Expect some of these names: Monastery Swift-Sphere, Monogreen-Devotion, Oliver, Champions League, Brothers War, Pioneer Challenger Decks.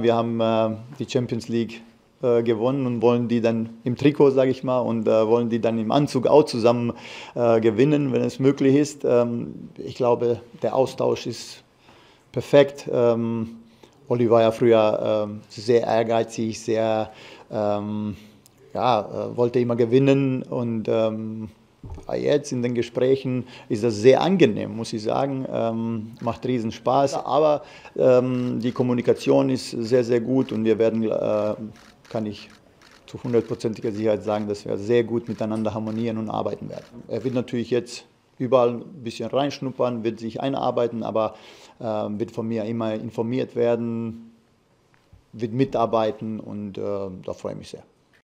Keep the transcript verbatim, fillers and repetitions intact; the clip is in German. Wir haben äh, die Champions League äh, gewonnen und wollen die dann im Trikot, sage ich mal, und äh, wollen die dann im Anzug auch zusammen äh, gewinnen, wenn es möglich ist. Ähm, ich glaube, der Austausch ist perfekt. Ähm, Olli war ja früher ähm, sehr ehrgeizig, sehr, ähm, ja, äh, wollte immer gewinnen und ähm, jetzt in den Gesprächen ist das sehr angenehm, muss ich sagen. Ähm, macht riesen Spaß, aber ähm, die Kommunikation ist sehr, sehr gut und wir werden, äh, kann ich zu hundertprozentiger Sicherheit sagen, dass wir sehr gut miteinander harmonieren und arbeiten werden. Er wird natürlich jetzt überall ein bisschen reinschnuppern, wird sich einarbeiten, aber äh, wird von mir immer informiert werden, wird mitarbeiten und äh, da freue ich mich sehr.